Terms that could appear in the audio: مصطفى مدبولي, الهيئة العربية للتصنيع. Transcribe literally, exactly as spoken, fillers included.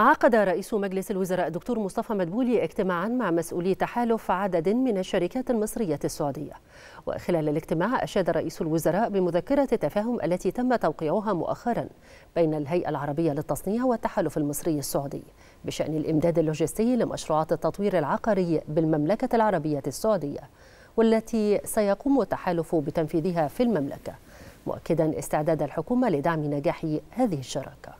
عقد رئيس مجلس الوزراء الدكتور مصطفى مدبولي اجتماعا مع مسؤولي تحالف عدد من الشركات المصرية السعودية، وخلال الاجتماع أشاد رئيس الوزراء بمذكرة التفاهم التي تم توقيعها مؤخرا بين الهيئة العربية للتصنيع والتحالف المصري السعودي بشأن الإمداد اللوجستي لمشروعات التطوير العقاري بالمملكة العربية السعودية، والتي سيقوم التحالف بتنفيذها في المملكة، مؤكدا استعداد الحكومة لدعم نجاح هذه الشراكة.